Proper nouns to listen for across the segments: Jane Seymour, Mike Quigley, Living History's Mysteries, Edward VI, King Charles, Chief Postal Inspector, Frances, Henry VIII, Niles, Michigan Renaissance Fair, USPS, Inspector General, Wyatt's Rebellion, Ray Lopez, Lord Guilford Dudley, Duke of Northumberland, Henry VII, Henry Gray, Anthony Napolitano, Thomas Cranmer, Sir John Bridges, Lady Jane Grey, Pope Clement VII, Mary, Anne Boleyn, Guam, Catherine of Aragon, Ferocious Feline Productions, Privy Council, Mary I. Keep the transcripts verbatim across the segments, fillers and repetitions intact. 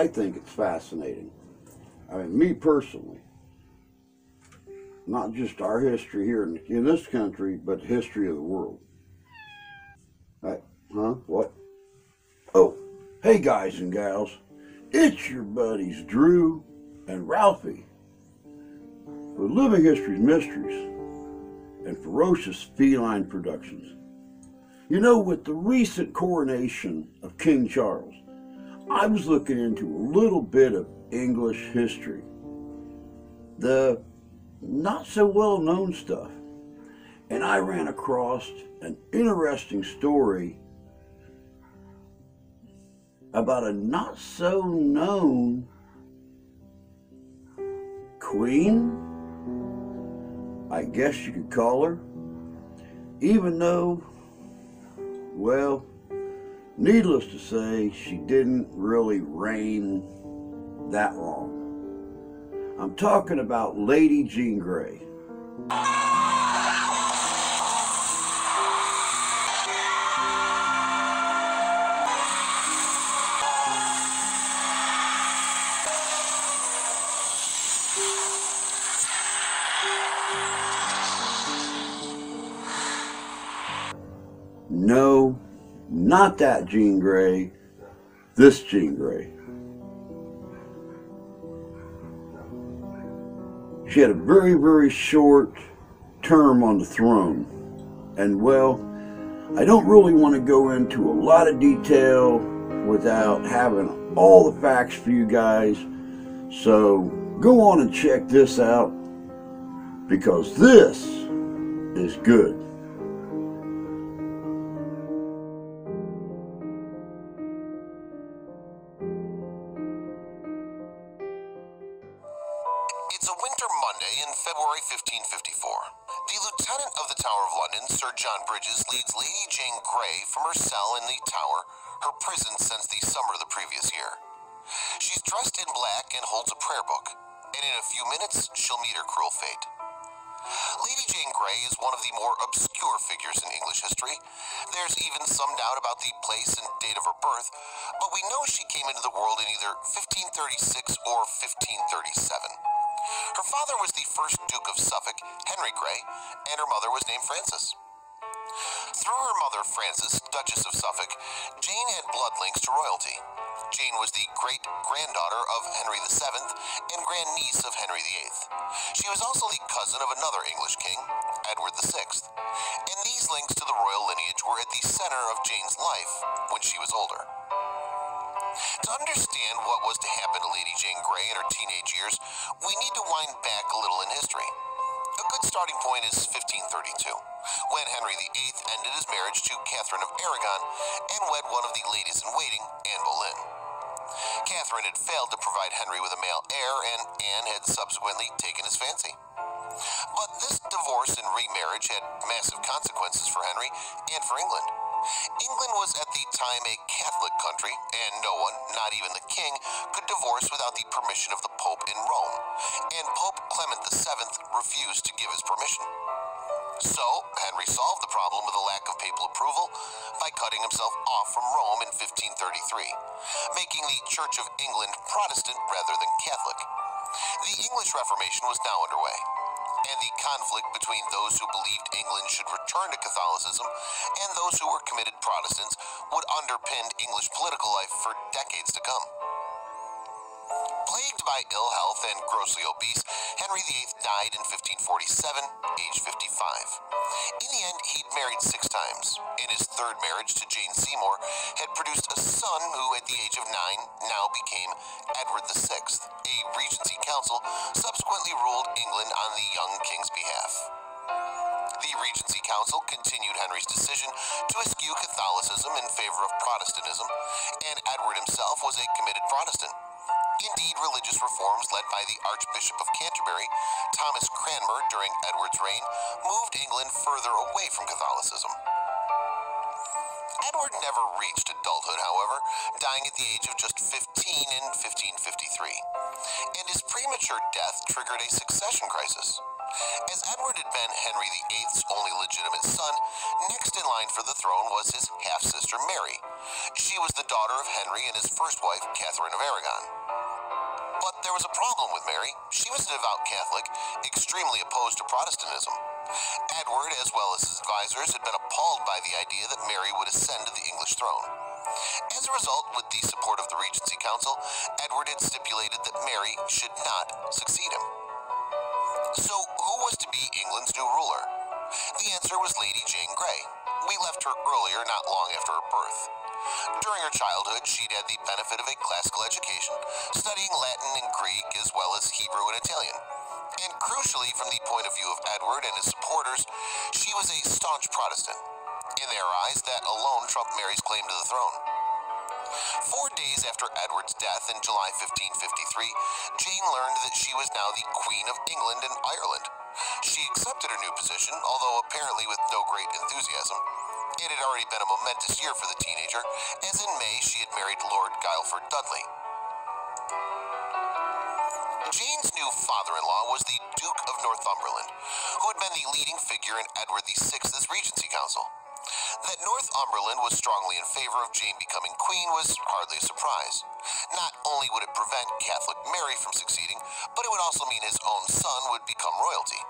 I think it's fascinating. I mean, me personally, not just our history here in, in this country, but history of the world. I, huh? What? Oh, hey guys and gals, it's your buddies Drew and Ralphie for Living History's Mysteries and Ferocious Feline Productions. You know, with the recent coronation of King Charles, I was looking into a little bit of English history, the not so well known stuff, and I ran across an interesting story about a not so known queen, I guess you could call her, even though, well, needless to say, she didn't really reign that long. I'm talking about Lady Jane Grey. No, not that Jane Grey, this Jane Grey. She had a very, very short term on the throne. And well, I don't really want to go into a lot of detail without having all the facts for you guys. So go on and check this out, because this is good. Sir John Bridges leads Lady Jane Grey from her cell in the tower, her prison since the summer of the previous year. She's dressed in black and holds a prayer book, and in a few minutes, she'll meet her cruel fate. Lady Jane Grey is one of the more obscure figures in English history. There's even some doubt about the place and date of her birth, but we know she came into the world in either fifteen thirty-six or fifteen thirty-seven. Her father was the first Duke of Suffolk, Henry Gray, and her mother was named Frances. Through her mother, Frances, Duchess of Suffolk, Jane had blood links to royalty. Jane was the great-granddaughter of Henry the seventh and grandniece of Henry the eighth. She was also the cousin of another English king, Edward the sixth, and these links to the royal lineage were at the center of Jane's life when she was older. To understand what was to happen to Lady Jane Grey in her teenage years, we need to wind back a little in history. A good starting point is fifteen thirty-two, when Henry the eighth ended his marriage to Catherine of Aragon and wed one of the ladies-in-waiting, Anne Boleyn. Catherine had failed to provide Henry with a male heir, and Anne had subsequently taken his fancy. But this divorce and remarriage had massive consequences for Henry and for England. England was at the time a Catholic country, and no one, not even the king, could divorce without the permission of the Pope in Rome, and Pope Clement the seventh refused to give his permission. So, Henry solved the problem with a lack of papal approval by cutting himself off from Rome in fifteen thirty-three, making the Church of England Protestant rather than Catholic. The English Reformation was now underway, and the conflict between those who believed England should return to Catholicism and those who were committed Protestants would underpin English political life for decades to come. Plagued by ill health and grossly obese, Henry the eighth died in fifteen forty-seven, aged fifty-five. In the end, he'd married six times, and his third marriage to Jane Seymour had produced a son who, at the age of nine, now became Edward the sixth, a Regency Council subsequently ruled England on the young king's behalf. The Regency Council continued Henry's decision to eschew Catholicism in favor of Protestantism, and Edward himself was a committed Protestant. Indeed, religious reforms led by the Archbishop of Canterbury, Thomas Cranmer, during Edward's reign, moved England further away from Catholicism. Edward never reached adulthood, however, dying at the age of just fifteen in fifteen fifty-three. and his premature death triggered a succession crisis. As Edward had been Henry the eighth's only legitimate son, next in line for the throne was his half-sister Mary. She was the daughter of Henry and his first wife, Catherine of Aragon. But there was a problem with Mary. She was a devout Catholic, extremely opposed to Protestantism. Edward, as well as his advisors, had been appalled by the idea that Mary would ascend to the English throne. As a result, with the support of the Regency Council, Edward had stipulated that Mary should not succeed him. So, who was to be England's new ruler? The answer was Lady Jane Grey. We left her earlier, not long after her birth. During her childhood, she'd had the benefit of a classical education, studying Latin and Greek as well as Hebrew and Italian. And crucially, from the point of view of Edward and his supporters, she was a staunch Protestant. In their eyes, that alone trumped Mary's claim to the throne. Four days after Edward's death in July fifteen fifty-three, Jane learned that she was now the Queen of England and Ireland. She accepted her new position, although apparently with no great enthusiasm. It had already been a momentous year for the teenager, as in May she had married Lord Guilford Dudley. Jane's new father-in-law was the Duke of Northumberland, who had been the leading figure in Edward the sixth's Regency Council. That Northumberland was strongly in favor of Jane becoming queen was hardly a surprise. Not only would it prevent Catholic Mary from succeeding, but it would also mean his own son would become royalty.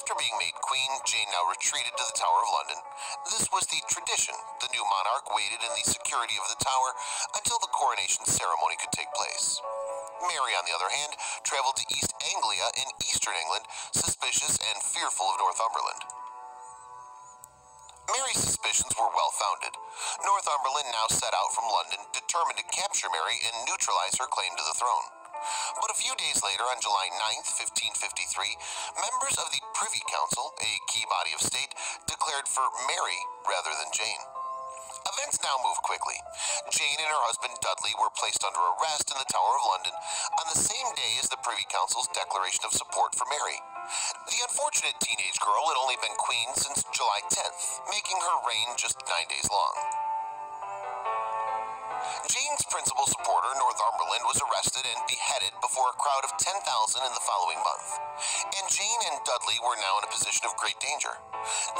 After being made queen, Jane now retreated to the Tower of London. This was the tradition. The new monarch waited in the security of the tower until the coronation ceremony could take place. Mary, on the other hand, traveled to East Anglia in eastern England, suspicious and fearful of Northumberland. Mary's suspicions were well-founded. Northumberland now set out from London, determined to capture Mary and neutralize her claim to the throne. But a few days later, on July ninth, fifteen fifty-three, members of the Privy Council, a key body of state, declared for Mary rather than Jane. Events now move quickly. Jane and her husband Dudley were placed under arrest in the Tower of London on the same day as the Privy Council's declaration of support for Mary. The unfortunate teenage girl had only been queen since July tenth, making her reign just nine days long. Jane's principal supporter, Northumberland, was arrested and beheaded before a crowd of ten thousand in the following month. And Jane and Dudley were now in a position of great danger.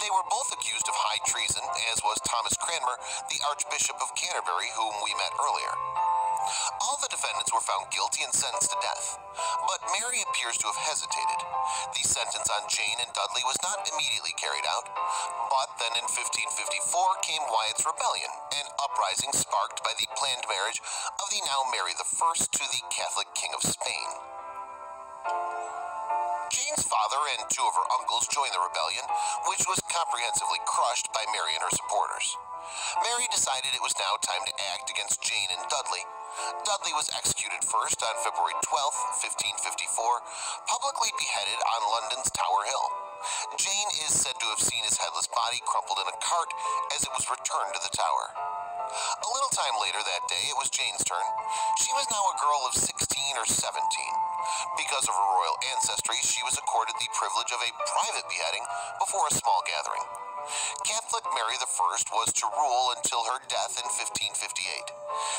They were both accused of high treason, as was Thomas Cranmer, the Archbishop of Canterbury, whom we met earlier. All the defendants were found guilty and sentenced to death, but Mary appears to have hesitated. The sentence on Jane and Dudley was not immediately carried out, but then in fifteen fifty-four came Wyatt's Rebellion, an uprising sparked by the planned marriage of the now Mary the first to the Catholic King of Spain. Jane's father and two of her uncles joined the rebellion, which was comprehensively crushed by Mary and her supporters. Mary decided it was now time to act against Jane and Dudley. Dudley was executed first on February twelfth, fifteen fifty-four, publicly beheaded on London's Tower Hill. Jane is said to have seen his headless body crumpled in a cart as it was returned to the tower. A little time later that day, it was Jane's turn. She was now a girl of sixteen or seventeen. Because of her royal ancestry, she was accorded the privilege of a private beheading before a small gathering. Catholic Mary the first was to rule until her death in fifteen fifty-eight.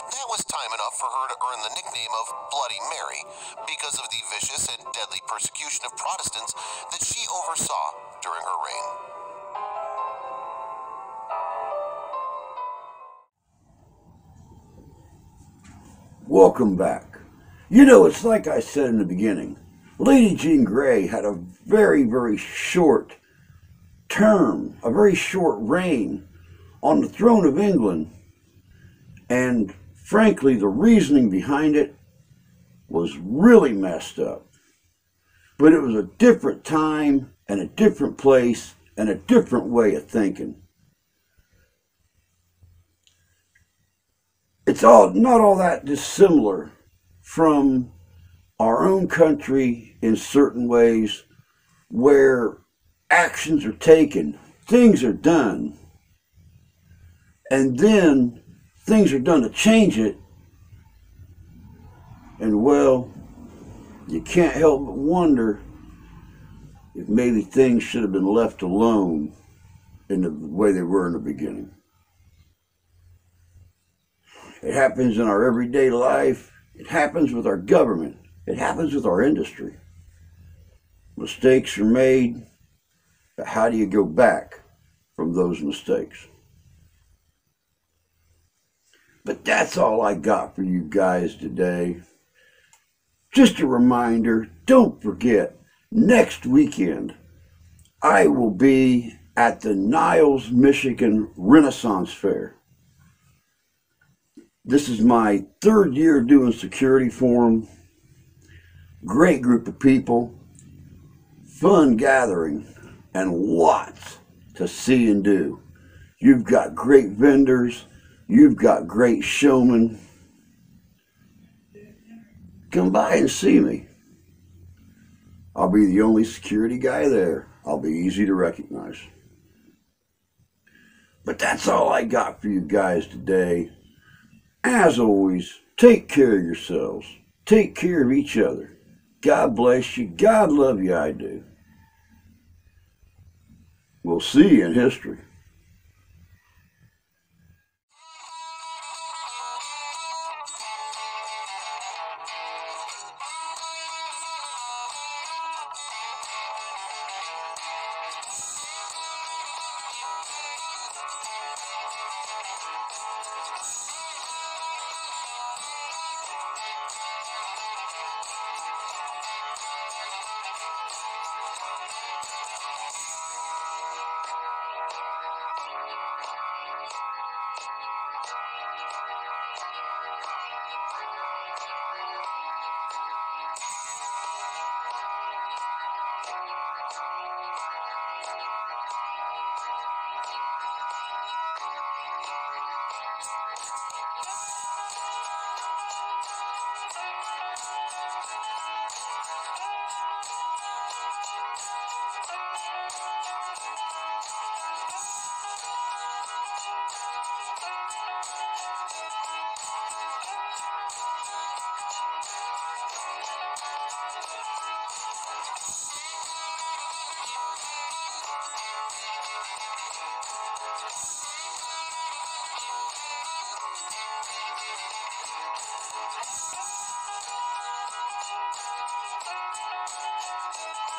That was time enough for her to earn the nickname of Bloody Mary because of the vicious and deadly persecution of Protestants that she oversaw during her reign. Welcome back. You know, it's like I said in the beginning, Lady Jane Grey had a very, very short term, a very short reign on the throne of England, and frankly, the reasoning behind it was really messed up. But it was a different time and a different place and a different way of thinking. It's all not all that dissimilar from our own country in certain ways, where actions are taken, things are done, and then things are done to change it, and well, you can't help but wonder if maybe things should have been left alone in the way they were in the beginning. It happens in our everyday life, It happens with our government. It happens with our industry. Mistakes are made, but how do you go back from those mistakes? But that's all I got for you guys today. Just a reminder, don't forget, next weekend, I will be at the Niles, Michigan Renaissance Fair. This is my third year doing security for them. Great group of people, fun gathering, and lots to see and do. You've got great vendors. You've got great showmen. Come by and see me. I'll be the only security guy there. I'll be easy to recognize. But that's all I got for you guys today. As always, take care of yourselves. Take care of each other. God bless you. God love you, I do. We'll see you in history. We'll be right back.